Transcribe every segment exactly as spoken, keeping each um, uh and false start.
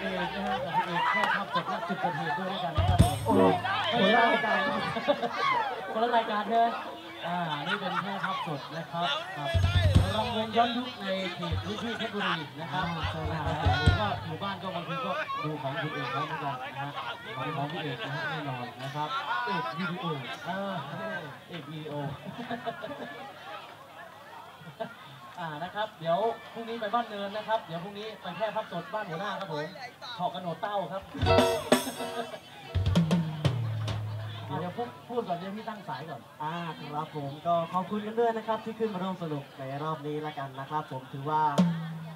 เอกนะฮะกับเอกแค่ภาพจากนักจุดเกิดเหตุด้วยกันนะครับโอ้โหคนละรายการคนละรายการเลยอ่านี่เป็นแค่ภาพสดนะครับลองเว้นย้อนยุคในเขตพื้นที่เพชรบุรีนะครับหรือว่าอยู่บ้านก็บางทีก็ดูของพี่เอกเขาเหมือนกันนะฮะของพี่เอกนะฮะแน่นอนนะครับเอกวีดีโอเออเอกวีดีโออ่านะครับเดี๋ยวพรุ่งนี้ไปบ้านเนินนะครับเดี๋ยวพรุ่งนี้ไปแค่ภาพสดบ้านหัวหน้าครับผมถอกกระโดดเต้าครับเดี๋ยวพูดก่อนเดี๋ยวพี่ตั้งสายก่อนอ่าครับผมก็ขอบคุณกันด้วยนะครับที่ขึ้นมาร่วมสนุกในรอบนี้ละกันนะครับผมถือว่า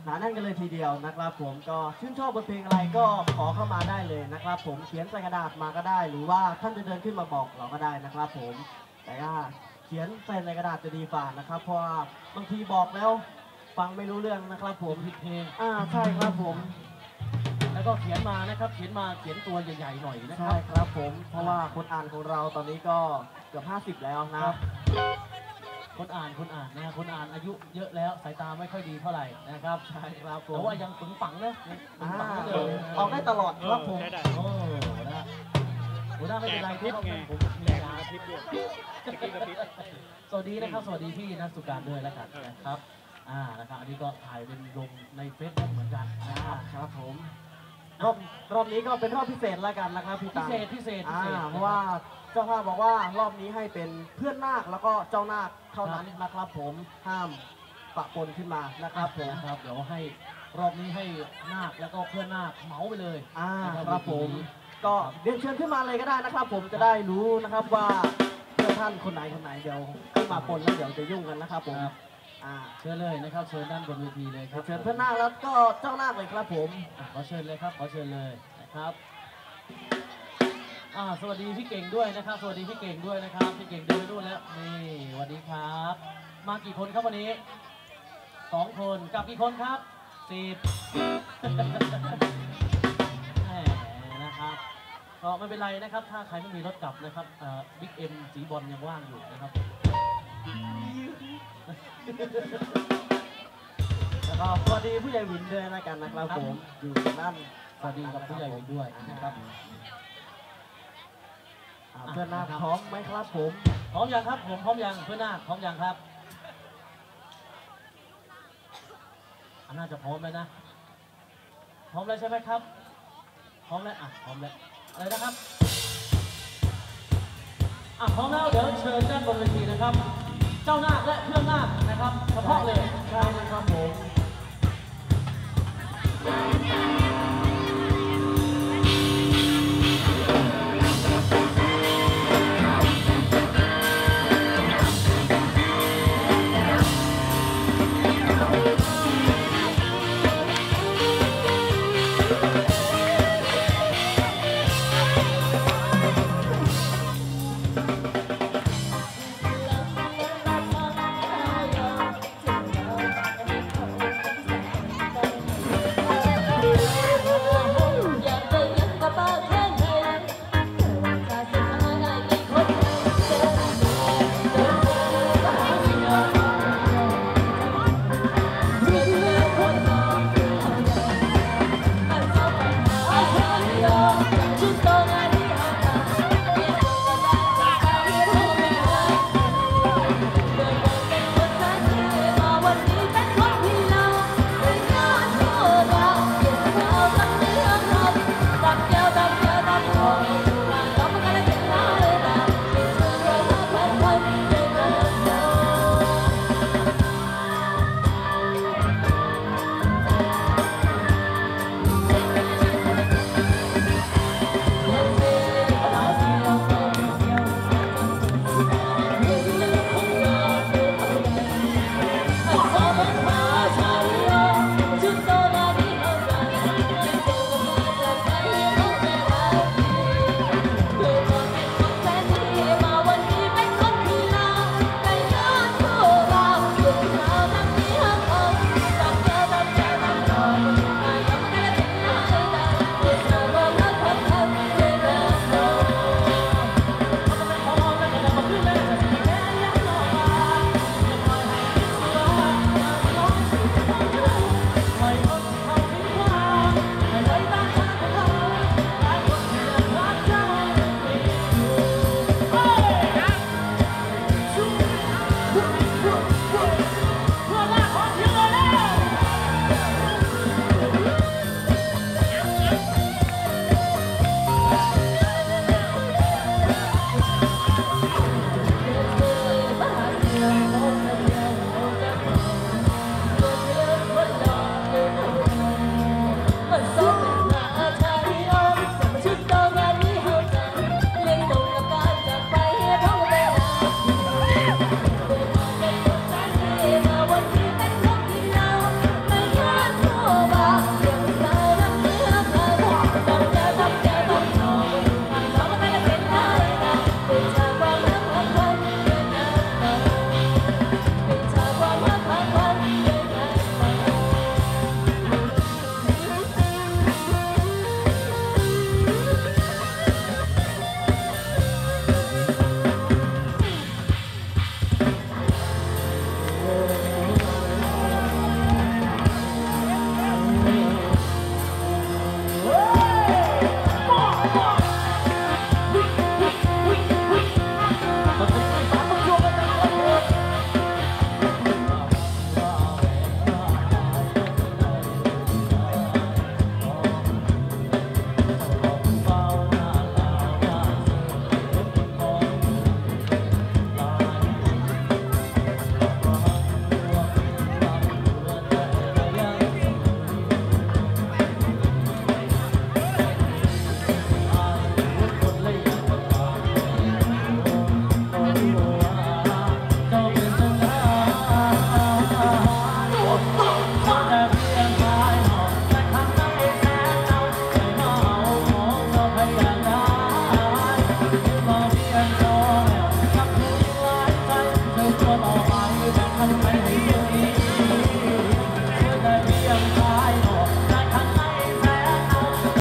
หนาแน่นกันเลยทีเดียวนะครับผมก็ชื่นชอบบทเพลงอะไรก็ขอเข้ามาได้เลยนะครับผมเขียนใส่กระดาษมาก็ได้หรือว่าท่านจะเดินขึ้นมาบอกเราก็ได้นะครับผมแต่ก็เขียนใส่ในกระดาษจะดีกว่านะครับเพราะบางทีบอกแล้วฟังไม่รู้เรื่องนะครับผมผิดเพลงอ่าใช่ครับผมแล้วก็เขียนมานะครับเขียนมาเขียนตัวใหญ่ๆหน่อยนะครับใช่ครับผมเพราะว่าคนอ่านของเราตอนนี้ก็เกือบห้าสิบแล้วนะครับคนอ่านคนอ่านนะคนอ่านอายุเยอะแล้วสายตาไม่ค่อยดีเท่าไหร่นะครับใช่ครับผมแต่ว่ายังฝึกฝังนะฝึกฝังเลยออกได้ตลอดครับผมโอ้นะหัวหน้าไม่เป็นไรคลิปไงผมมียาคลิปด้วยสวัสดีนะครับสวัสดีพี่นักสุการด้วยแล้วกันนะครับอ่านะครับอันนี้ก็ถ่ายเป็นลงในเฟซบุ๊กเหมือนกันนะครับผมรอบรอบนี้ก็เป็นรอบพิเศษแล้วกันนะครับพี่ตาพิเศษพิเศษเพราะว่าเจ้าภาพบอกว่ารอบนี้ให้เป็นเพื่อนนาคแล้วก็เจ้านาคเท่านั้นนะครับผมห้ามปะปนขึ้นมานะครับผมครับเดี๋ยวให้รอบนี้ให้นาคแล้วก็เพื่อนนาคเหมาไปเลยครับผมก็เรียนเชิญขึ้นมาเลยก็ได้นะครับผมจะได้รู้นะครับว่าเพื่อนท่านคนไหนคนไหนเดี๋ยวขึ้นมาปนแล้วเดี๋ยวจะยุ่งกันนะครับผมเชิญเลยนะครับเชิญด้านบนเวทีเลยครับเชิญเพื่อนนาคแล้วก็เจ้านาคเลยครับผมขอเชิญเลยครับขอเชิญเลยนะครับสวัสดีพี่เก่งด้วยนะครับสวัสดีพี่เก่งด้วยนะครับพี่เก่งด้วยด้วยแล้วนี่สวัสดีครับมากี่คนครับวันนี้สองคนกับกี่คนครับสิบนะครับก็ไม่เป็นไรนะครับถ้าใครไม่มีรถกลับนะครับบิ๊กเอ็มสีบอลยังว่างอยู่นะครับแล้วก็สวัสดีผู้ใหญ่วินด้วยนะกันนะครับผมอยู่นั่นสวัสดีกับผู้ใหญ่วินด้วยนะครับเพื่อนนาคพร้อมไหมครับผมพร้อมยังครับผมพร้อมยังเพื่อนนาคพร้อมยังครับน่าจะพร้อมแล้วนะพร้อมแล้วใช่ไหมครับพร้อมแล้วอ่ะพร้อมแล้วอะไรนะครับอ่ะพร้อมแล้วเดี๋ยวเชิญด้านบนเวทีนะครับเจ้านาคและเพื่อนนาคนะครับเฉพาะเลยใช่ครับผม